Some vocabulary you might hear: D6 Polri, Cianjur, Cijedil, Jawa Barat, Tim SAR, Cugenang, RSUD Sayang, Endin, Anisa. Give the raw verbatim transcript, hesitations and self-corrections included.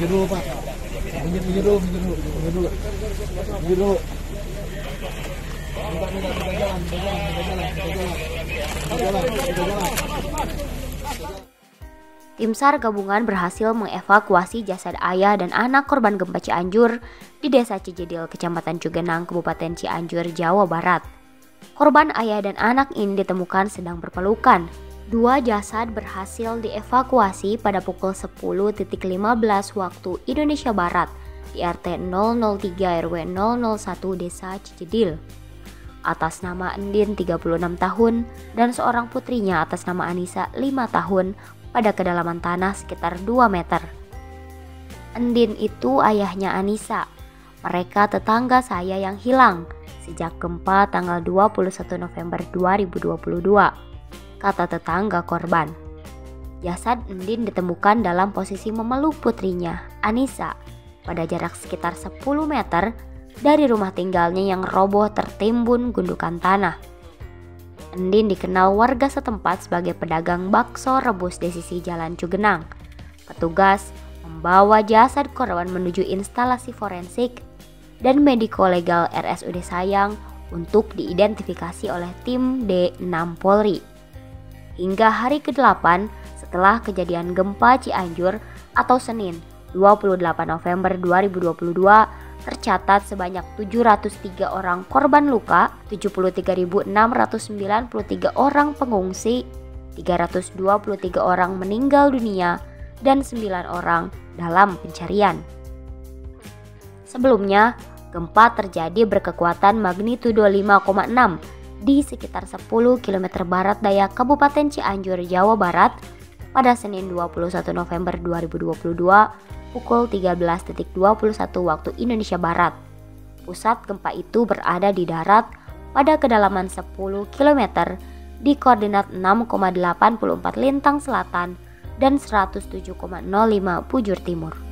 Minggir dulu, Pak. Minggir, minggir dulu, minggir dulu, minggir dulu. Minggir dulu. Minta, minta, minta jalan, minta jalan, minta jalan, minta jalan, minta jalan. Tim SAR gabungan berhasil mengevakuasi jasad ayah dan anak korban gempa Cianjur di Desa Cijedil, Kecamatan Cugenang, Kabupaten Cianjur, Jawa Barat. Korban ayah dan anak ini ditemukan sedang berpelukan. Dua jasad berhasil dievakuasi pada pukul sepuluh lewat lima belas waktu Indonesia Barat di R T nol nol tiga R W nol nol satu Desa Cijedil. Atas nama Endin tiga puluh enam tahun dan seorang putrinya atas nama Anisa lima tahun pada kedalaman tanah sekitar dua meter. Endin itu ayahnya Anisa. Mereka tetangga saya yang hilang sejak gempa tanggal dua puluh satu November dua ribu dua puluh dua, kata tetangga korban. Jasad Endin ditemukan dalam posisi memeluk putrinya, Anisa, pada jarak sekitar sepuluh meter dari rumah tinggalnya yang roboh tertimbun gundukan tanah. Endin dikenal warga setempat sebagai pedagang bakso rebus di sisi Jalan Cugenang. Petugas membawa jasad korban menuju instalasi forensik dan medikolegal R S U D Sayang untuk diidentifikasi oleh tim D enam Polri. Hingga hari kedelapan setelah kejadian gempa Cianjur atau Senin dua puluh delapan November dua ribu dua puluh dua, tercatat sebanyak tujuh ratus tiga orang korban luka, tujuh puluh tiga ribu enam ratus sembilan puluh tiga orang pengungsi, tiga ratus dua puluh tiga orang meninggal dunia, dan sembilan orang dalam pencarian. Sebelumnya, gempa terjadi berkekuatan magnitudo lima koma enam di sekitar sepuluh kilometer barat daya Kabupaten Cianjur, Jawa Barat pada Senin dua puluh satu November dua ribu dua puluh dua pukul tiga belas lewat dua puluh satu waktu Indonesia Barat. Pusat gempa itu berada di darat pada kedalaman sepuluh kilometer di koordinat enam koma delapan empat lintang selatan dan seratus tujuh koma nol lima bujur timur.